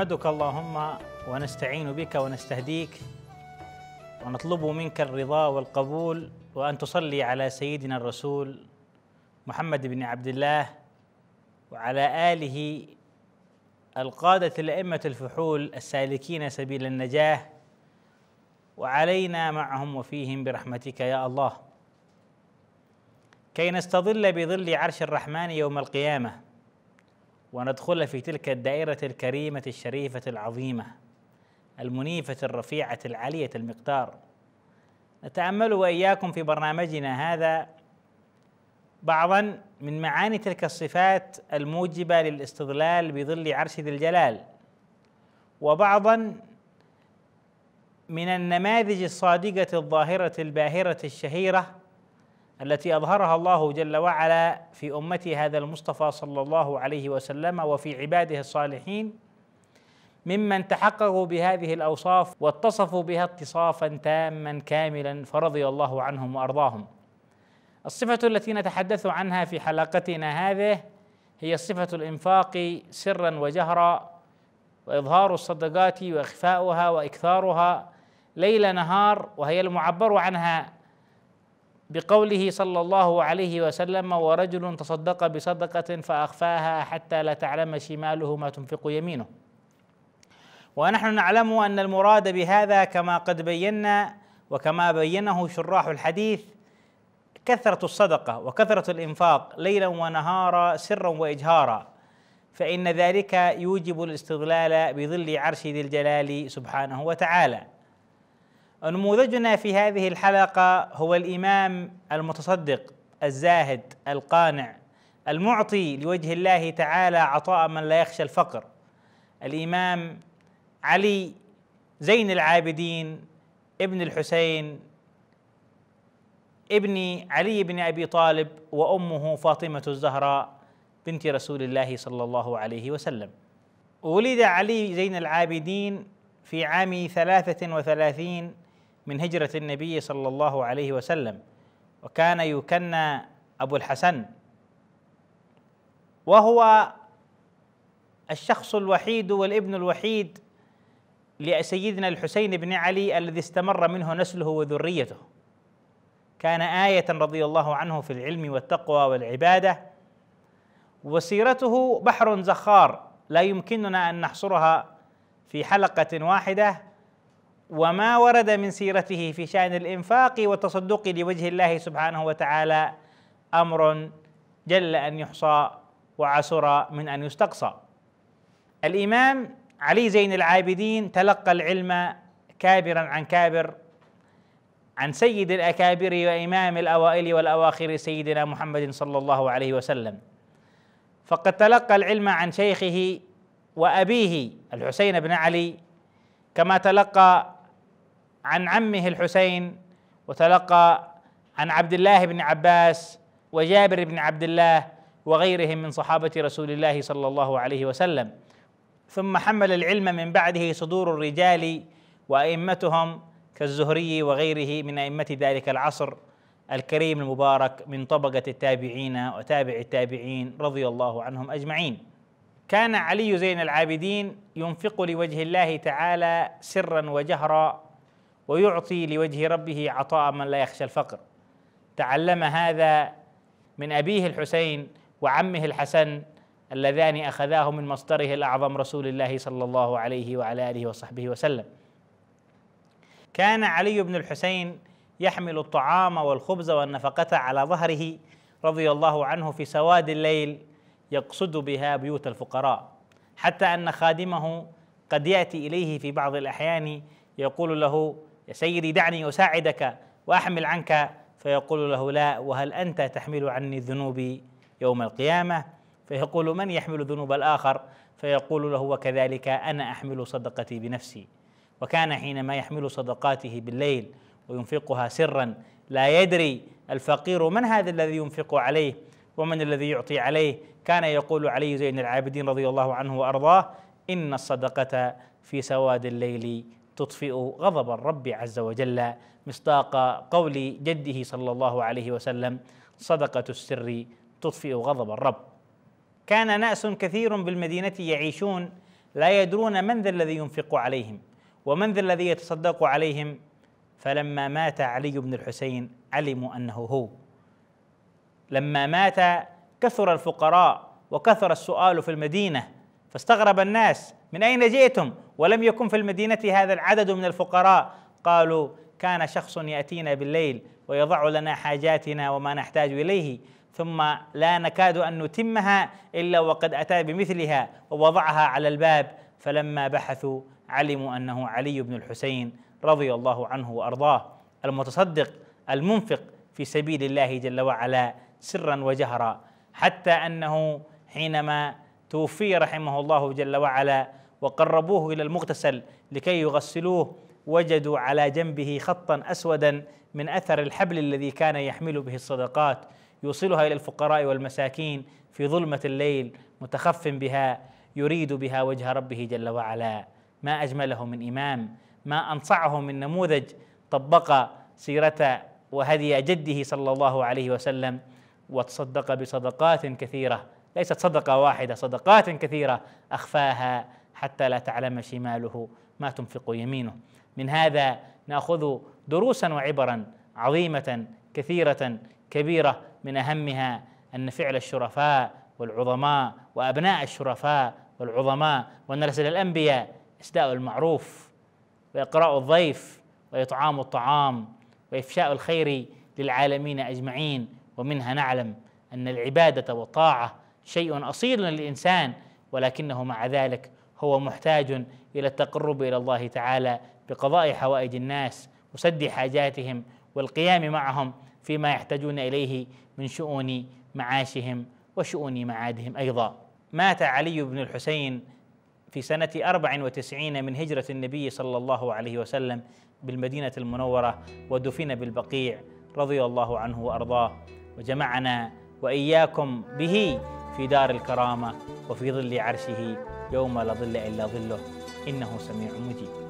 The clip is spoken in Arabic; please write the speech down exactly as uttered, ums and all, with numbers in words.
نحمدك اللهم ونستعين بك ونستهديك ونطلب منك الرضا والقبول، وأن تصلي على سيدنا الرسول محمد بن عبد الله وعلى آله القادة الأئمة الفحول السالكين سبيل النجاة، وعلينا معهم وفيهم برحمتك يا الله، كي نستظل بظل عرش الرحمن يوم القيامة وندخل في تلك الدائرة الكريمة الشريفة العظيمة المنيفة الرفيعة العالية المقدار. نتأمل وإياكم في برنامجنا هذا بعضا من معاني تلك الصفات الموجبة للاستظلال بظل عرش ذي الجلال، وبعضا من النماذج الصادقة الظاهرة الباهرة الشهيرة التي أظهرها الله جل وعلا في أمته هذا المصطفى صلى الله عليه وسلم وفي عباده الصالحين، ممن تحققوا بهذه الأوصاف واتصفوا بها اتصافا تاما كاملا، فرضي الله عنهم وأرضاهم. الصفة التي نتحدث عنها في حلقتنا هذه هي صفة الإنفاق سرا وجهرا، وإظهار الصدقات وإخفاؤها وإكثارها ليل نهار، وهي المعبر عنها بقوله صلى الله عليه وسلم: ورجل تصدق بصدقة فأخفاها حتى لا تعلم شماله ما تنفق يمينه. ونحن نعلم أن المراد بهذا كما قد بينا وكما بينه شراح الحديث كثرة الصدقة وكثرة الإنفاق ليلا ونهارا سرا وإجهارا، فإن ذلك يوجب الاستظلال بظل عرش ذي الجلال سبحانه وتعالى. نموذجنا في هذه الحلقة هو الإمام المتصدق الزاهد القانع المعطي لوجه الله تعالى عطاء من لا يخشى الفقر، الإمام علي زين العابدين ابن الحسين ابن علي بن أبي طالب، وأمه فاطمة الزهراء بنت رسول الله صلى الله عليه وسلم. ولد علي زين العابدين في عام ثلاثة وثلاثين من هجرة النبي صلى الله عليه وسلم، وكان يكنى أبو الحسن، وهو الشخص الوحيد والابن الوحيد لسيدنا الحسين بن علي الذي استمر منه نسله وذريته. كان آية رضي الله عنه في العلم والتقوى والعبادة، وسيرته بحر زخار لا يمكننا أن نحصرها في حلقة واحدة. وما ورد من سيرته في شأن الإنفاق والتصدق لوجه الله سبحانه وتعالى أمر جل أن يحصى وعسر من أن يستقصى. الإمام علي زين العابدين تلقى العلم كابرا عن كابر عن سيد الأكابر وإمام الأوائل والأواخر سيدنا محمد صلى الله عليه وسلم، فقد تلقى العلم عن شيخه وأبيه الحسين بن علي، كما تلقى عن عمه الحسين، وتلقى عن عبد الله بن عباس وجابر بن عبد الله وغيرهم من صحابة رسول الله صلى الله عليه وسلم. ثم حمل العلم من بعده صدور الرجال وأئمتهم كالزهري وغيره من أئمة ذلك العصر الكريم المبارك من طبقة التابعين وتابع التابعين رضي الله عنهم أجمعين. كان علي زين العابدين ينفق لوجه الله تعالى سرا وجهرا، ويعطي لوجه ربه عطاء من لا يخشى الفقر. تعلم هذا من أبيه الحسين وعمه الحسن اللذان أخذاه من مصدره الأعظم رسول الله صلى الله عليه وعلى آله وصحبه وسلم. كان علي بن الحسين يحمل الطعام والخبز والنفقة على ظهره رضي الله عنه في سواد الليل، يقصد بها بيوت الفقراء، حتى أن خادمه قد يأتي إليه في بعض الأحيان يقول له: يا سيدي دعني أساعدك وأحمل عنك، فيقول له: لا، وهل أنت تحمل عني ذنوبي يوم القيامة؟ فيقول: من يحمل ذنوب الآخر؟ فيقول له: وكذلك أنا أحمل صدقتي بنفسي. وكان حينما يحمل صدقاته بالليل وينفقها سرا لا يدري الفقير من هذا الذي ينفق عليه ومن الذي يعطي عليه، كان يقول علي زين العابدين رضي الله عنه وأرضاه: إن الصدقة في سواد الليل تطفئ غضب الرب عز وجل، مصداق قول جده صلى الله عليه وسلم: صدقة السر تطفئ غضب الرب. كان ناس كثير بالمدينة يعيشون لا يدرون من ذا الذي ينفق عليهم ومن ذا الذي يتصدق عليهم. فلما مات علي بن الحسين علموا أنه هو. لما مات كثر الفقراء وكثر السؤال في المدينة، فاستغرب الناس من أين جئتم ولم يكن في المدينة هذا العدد من الفقراء. قالوا كان شخص يأتينا بالليل ويضع لنا حاجاتنا وما نحتاج إليه، ثم لا نكاد أن نتمها إلا وقد أتى بمثلها ووضعها على الباب. فلما بحثوا علموا أنه علي بن الحسين رضي الله عنه وأرضاه، المتصدق المنفق في سبيل الله جل وعلا سرا وجهرا، حتى أنه حينما توفي رحمه الله جل وعلا وقربوه إلى المغتسل لكي يغسلوه، وجدوا على جنبه خطا أسودا من أثر الحبل الذي كان يحمل به الصدقات يوصلها إلى الفقراء والمساكين في ظلمة الليل، متخف بها يريد بها وجه ربه جل وعلا. ما أجمله من إمام، ما أنصعه من نموذج طبق سيرة وهدي جده صلى الله عليه وسلم، وتصدق بصدقات كثيرة، ليست صدقة واحدة، صدقات كثيرة أخفاها حتى لا تعلم شماله ما تنفق يمينه. من هذا نأخذ دروسا وعبرا عظيمة كثيرة كبيرة، من أهمها أن فعل الشرفاء والعظماء وأبناء الشرفاء والعظماء والنسل الأنبياء إسداء المعروف وإقراء الضيف وإطعام الطعام وإفشاء الخير للعالمين أجمعين. ومنها نعلم أن العبادة والطاعة شيء أصيل للإنسان، ولكنه مع ذلك هو محتاج إلى التقرب إلى الله تعالى بقضاء حوائج الناس وسد حاجاتهم والقيام معهم فيما يحتاجون إليه من شؤون معاشهم وشؤون معادهم أيضا. مات علي بن الحسين في سنة أربع وتسعين من هجرة النبي صلى الله عليه وسلم بالمدينة المنورة، ودفن بالبقيع رضي الله عنه وأرضاه، وجمعنا وإياكم به في دار الكرامة وفي ظل عرشه يوم لا ظل إلا ظله، إنه سميع مجيب.